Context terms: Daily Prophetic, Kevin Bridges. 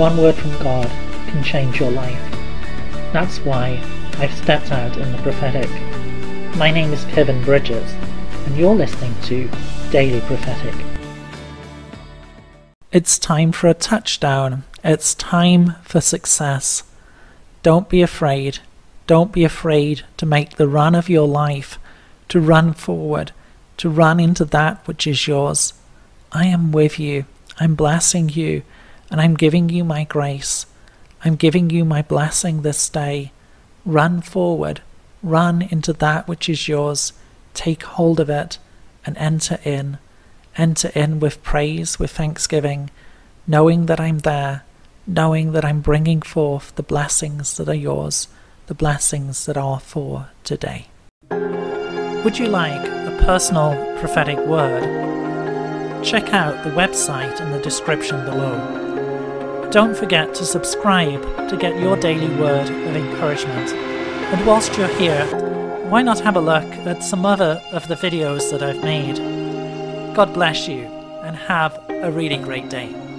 one word from God can change your life. That's why I've stepped out in the prophetic. My name is Kevin Bridges, and you're listening to Daily Prophetic. It's time for a touchdown. It's time for success. Don't be afraid. Don't be afraid to make the run of your life, to run forward, to run into that which is yours. I am with you. I'm blessing you, and I'm giving you my grace. I'm giving you my blessing this day. Run forward. Run into that which is yours. Take hold of it and enter in. Enter in with praise, with thanksgiving, knowing that I'm there, knowing that I'm bringing forth the blessings that are yours, the blessings that are for today. Would you like a personal prophetic word? Check out the website in the description below. Don't forget to subscribe to get your daily word of encouragement. And whilst you're here, why not have a look at some other of the videos that I've made? God bless you, and have a really great day.